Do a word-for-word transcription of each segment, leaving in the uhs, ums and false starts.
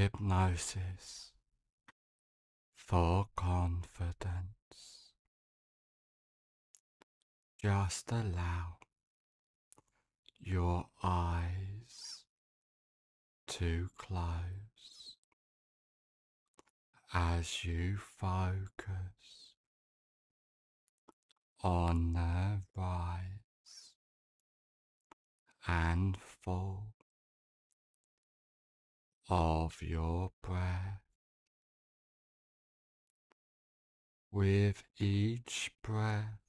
Hypnosis for confidence. Just allow your eyes to close as you focus on the rise and fall of your breath. With each breath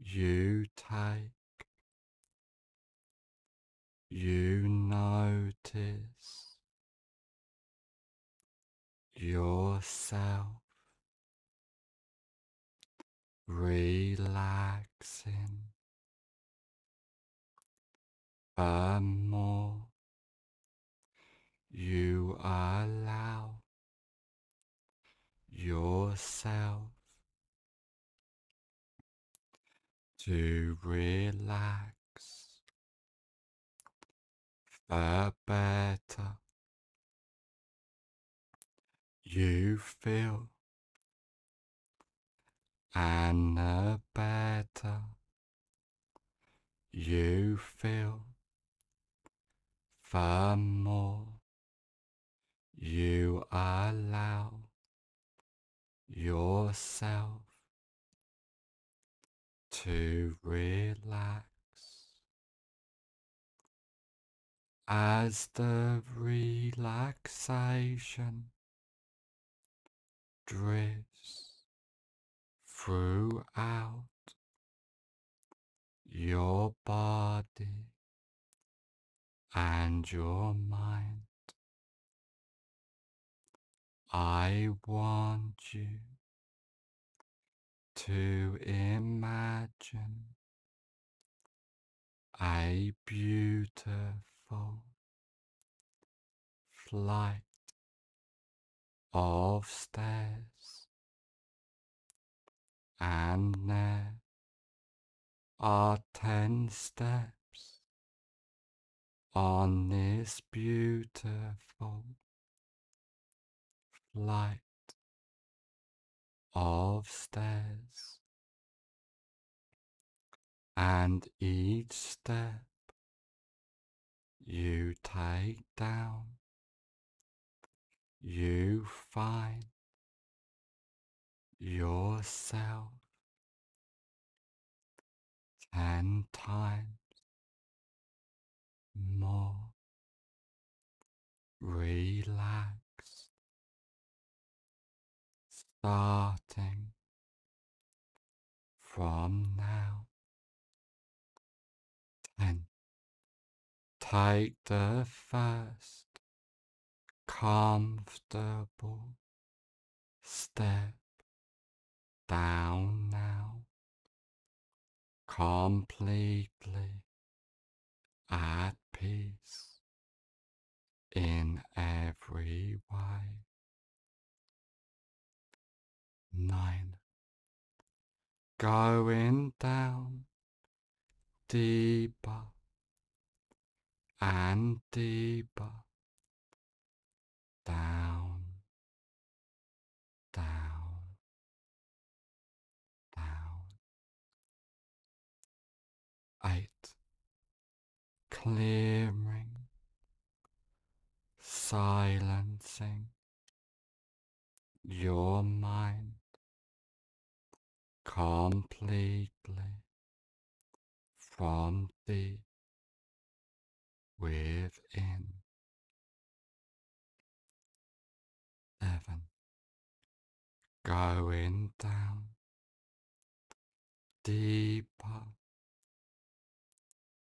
you take, you notice yourself relaxing the more you allow yourself to relax, the better you feel, and the better you feel, the more you allow yourself to relax. As the relaxation drifts throughout your body and your mind, I want you to imagine a beautiful flight of stairs, and there are ten steps on this beautiful flight of stairs, and each step you take down, you find yourself ten times more relaxed. Starting from now, ten, take the first comfortable step down now, completely at peace in every way. Nine, going down deeper and deeper, down, down, down. Eight, clearing, silencing your mind completely from the within. Seven, going down deeper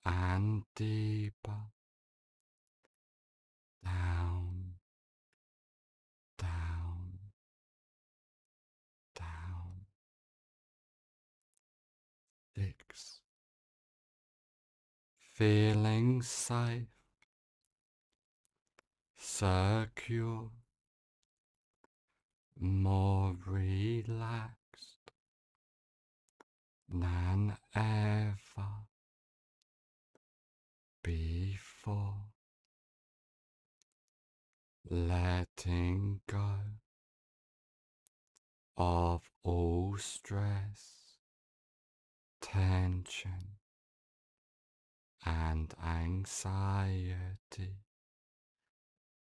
and deeper, down, down. Six, feeling safe, secure, more relaxed than ever before. letting go of all stress, tension, and anxiety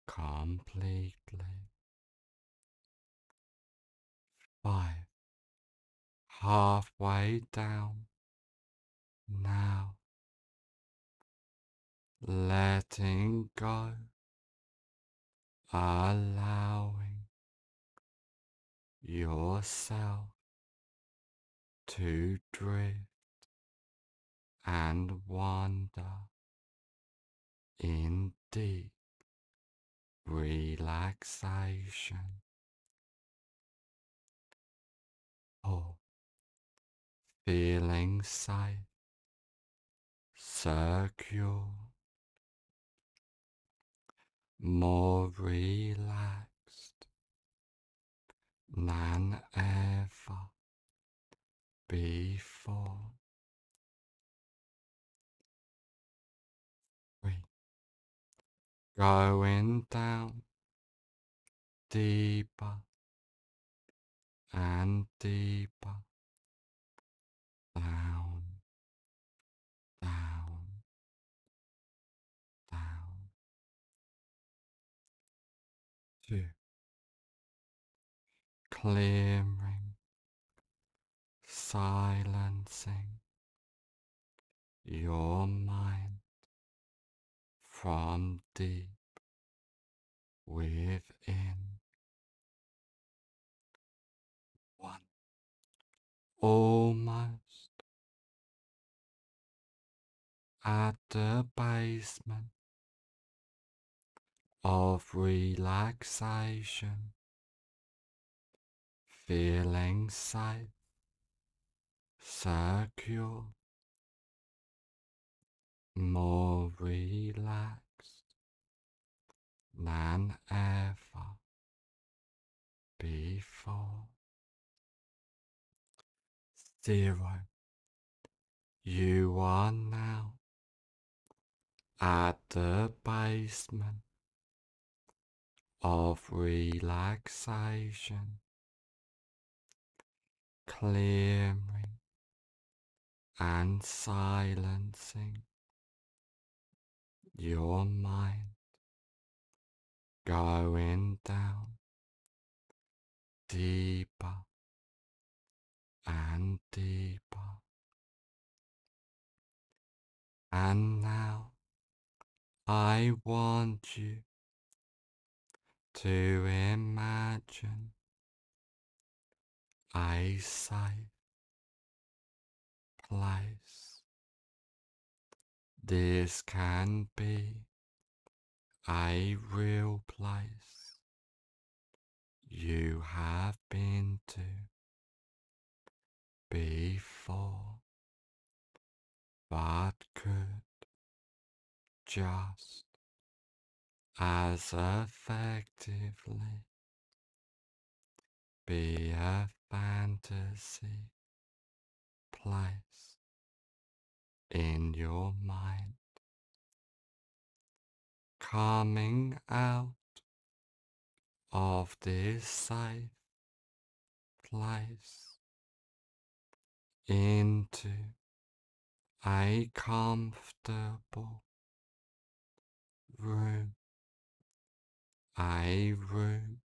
completely. Five. Halfway down. Now. Letting go. Allowing yourself to drift and wander in deep relaxation. Or feeling safe, secure, more relaxed than ever before. Three. Going down deeper and deeper, down, down, down. Two. Clearing, silencing your mind from deep within. Almost at the basement of relaxation, feeling safe, secure, more relaxed than ever before. Zero. You are now at the basement of relaxation, clearing and silencing your mind, going down deeper and deeper. And now I want you to imagine a safe place. This can be a real place you have been to before, but could just as effectively be a fantasy place in your mind. Coming out of this safe place into a comfortable room, a room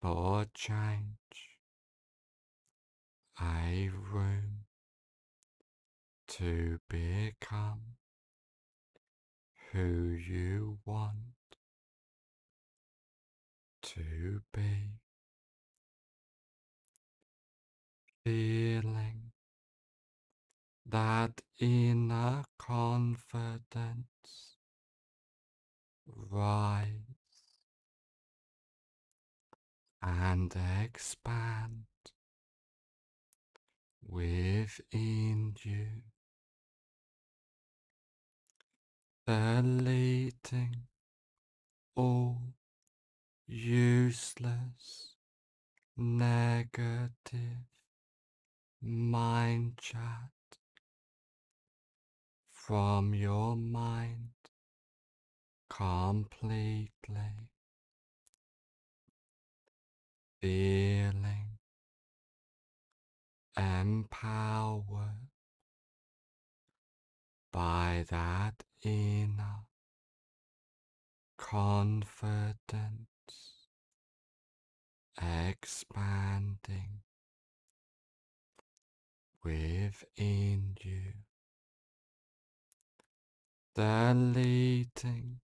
for change, a room to become who you want to be. Feeling that inner confidence rise and expand within you, deleting all useless, negative mind chat from your mind, completely, feeling empowered by that inner confidence, expanding within you, then leading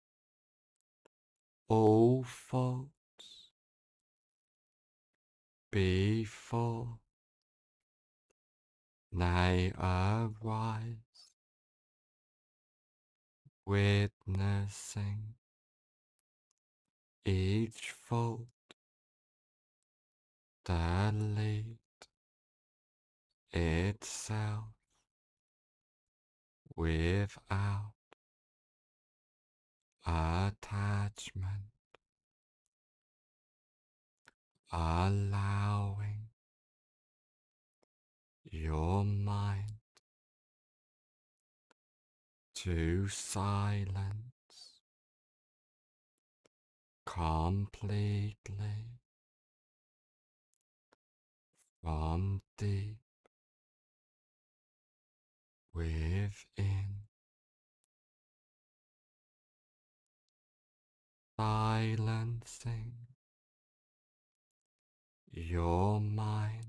all faults before they arise, witnessing each fault delete itself without attachment, allowing your mind to silence completely from deep within. Silencing your mind,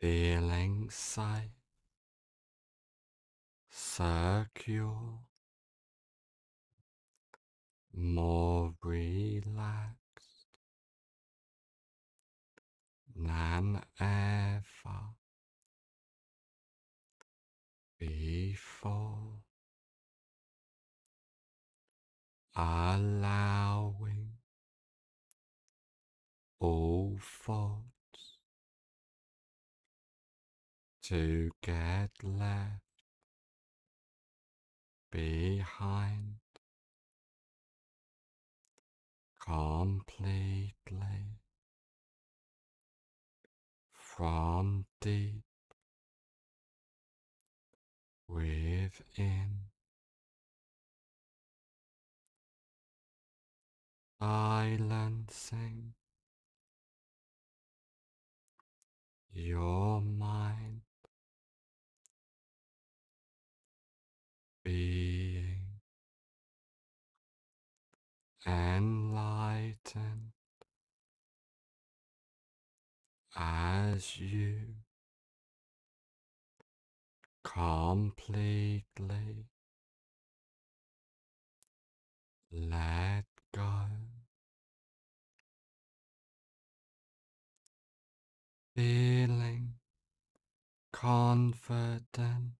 feeling safe, secure, more relaxed than ever before, allowing all thoughts to get left behind completely from deep within. Silencing your mind, being enlightened as you completely let go. Feeling confident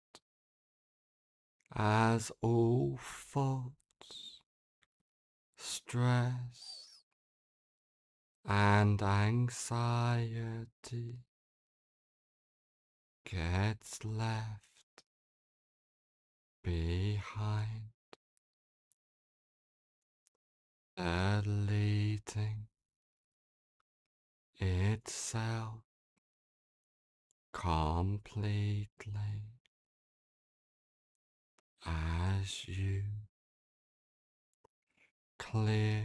as all thoughts, stress and anxiety gets left behind, deleting itself completely as you clear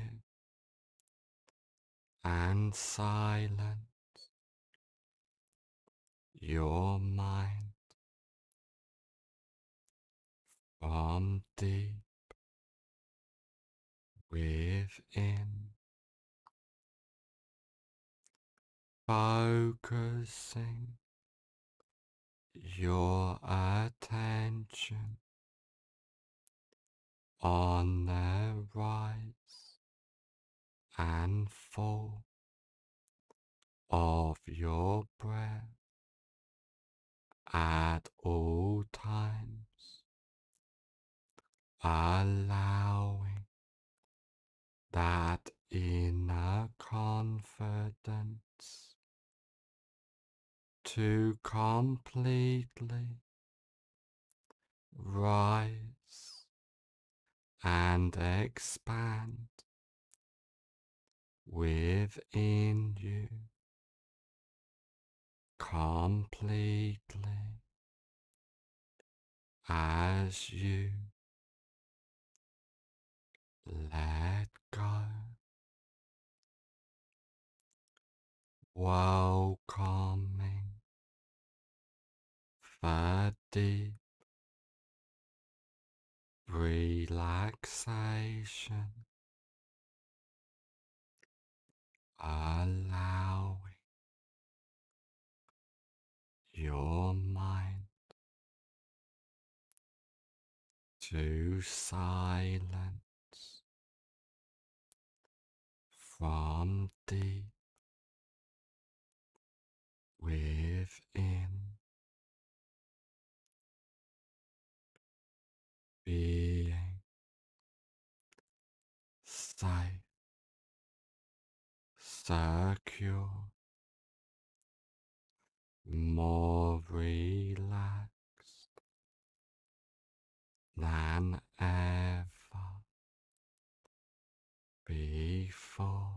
and silence your mind from deep within, focusing your attention on the rise and fall of your breath at all times, allowing that inner confidence to completely rise and expand within you completely as you let go. Welcoming the deep relaxation, allowing your mind to silence from deep within, being safe, secure, more relaxed than ever before.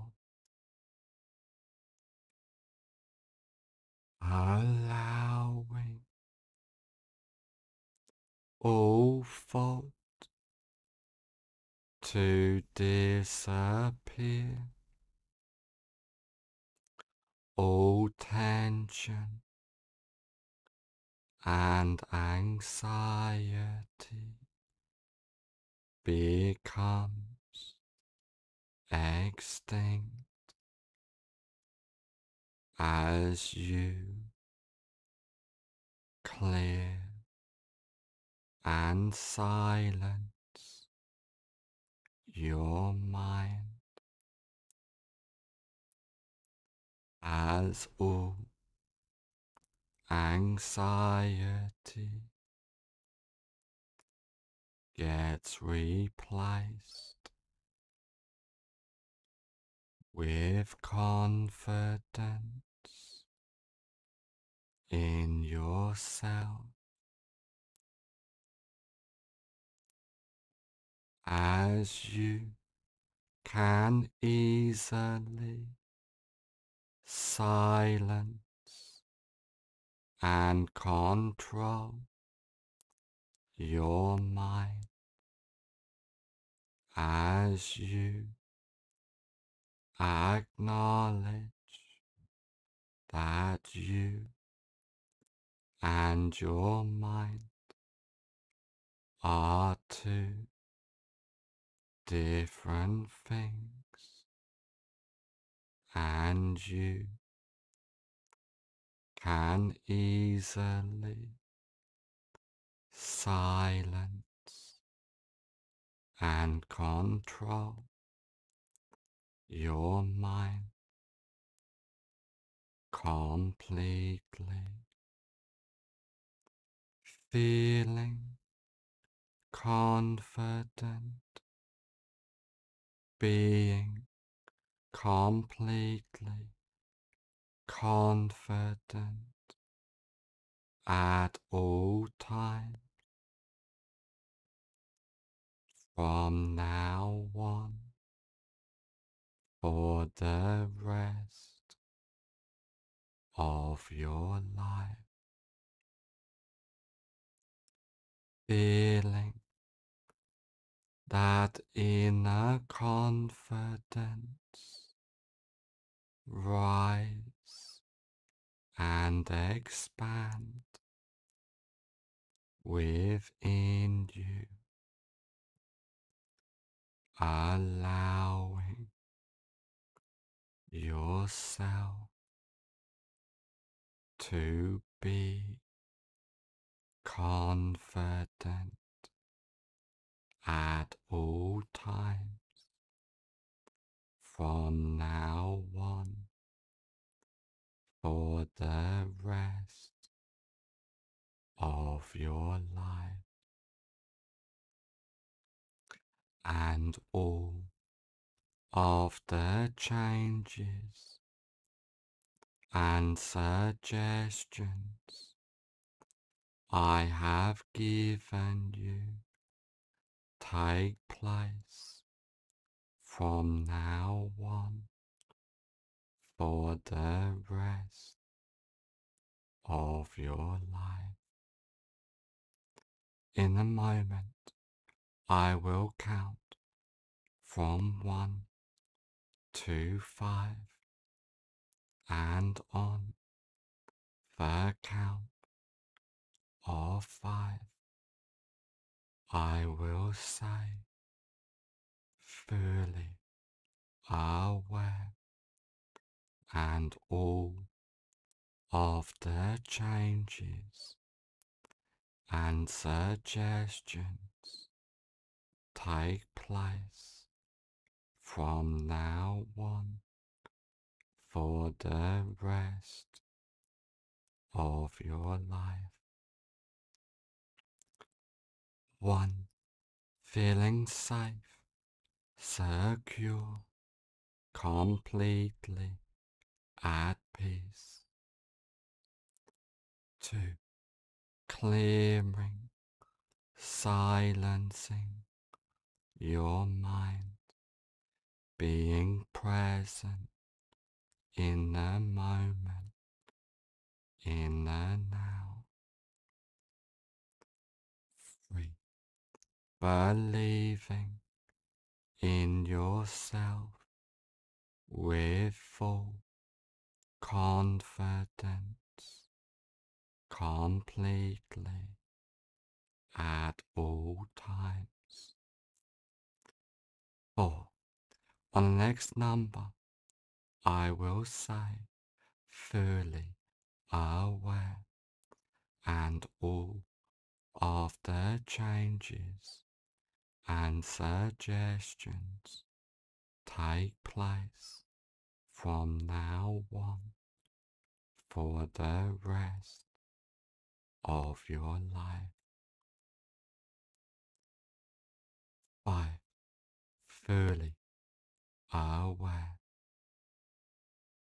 Allowing all thought to disappear, all tension and anxiety becomes extinct as you clear and silence your mind, as all anxiety gets replaced with confidence in yourself, as you can easily silence and control your mind as you acknowledge that you and your mind are two different things, and you can easily silence and control your mind completely. Feeling confident, being completely confident at all times. From now on, for the rest of your life. Feeling that inner confidence rise and expand within you, allowing yourself to be confident at all times. From now on, for the rest of your life, and all of the changes and suggestions I have given you take place from now on for the rest of your life. In a moment, I will count from one to five, and on the count of five, I will say, fully aware and all of the changes and suggestions take place from now on for the rest of your life. One, feeling safe, secure, completely at peace. Two, clearing, silencing your mind, being present in the moment, in the now. Three, believing in yourself with full confidence, completely at all times. Four. On the next number, I will say fully aware and all of the changes and suggestions take place from now on for the rest of your life. Five, fully aware